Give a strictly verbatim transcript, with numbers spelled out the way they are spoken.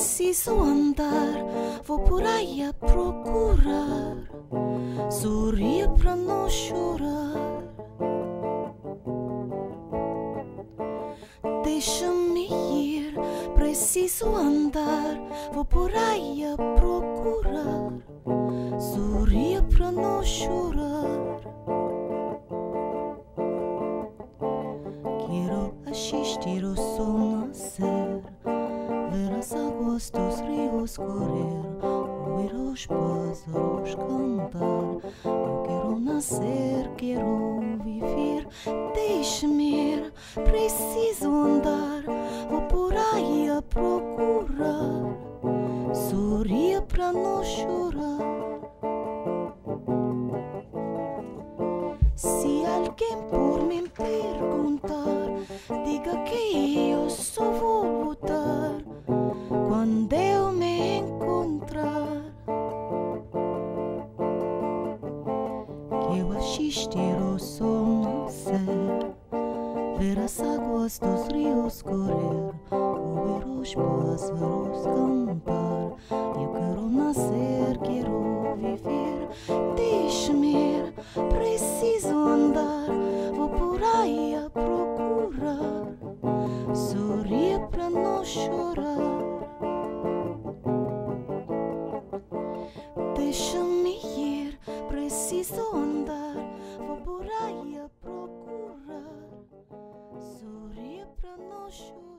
preciso andar, vou por aí a procurar, sorrir pra não chorar. Deixa-me ir, preciso andar, vou por aí a procurar, sorrir pra não chorar. Quero assistir o sol nascer, ver as águas dos rios correr, ouvir os pássaros cantar. Eu quero nascer, quero viver, deixa-me ir, preciso andar, vou por aí a procurar, sorrir pra não chorar. Se alguém por mim perguntar, diga que eu só vou voltar quando eu me encontrar. Que eu assistir o sol nascer, ver as águas dos rios correr, ouvir os pássaros cantar. Eu quero nascer, quero viver, deixa-me ir, preciso andar, vou por aí a procurar, sorrir pra não chorar. Deixa-me ir, preciso andar, vou por aí a procurar, sorrir pra não chorar.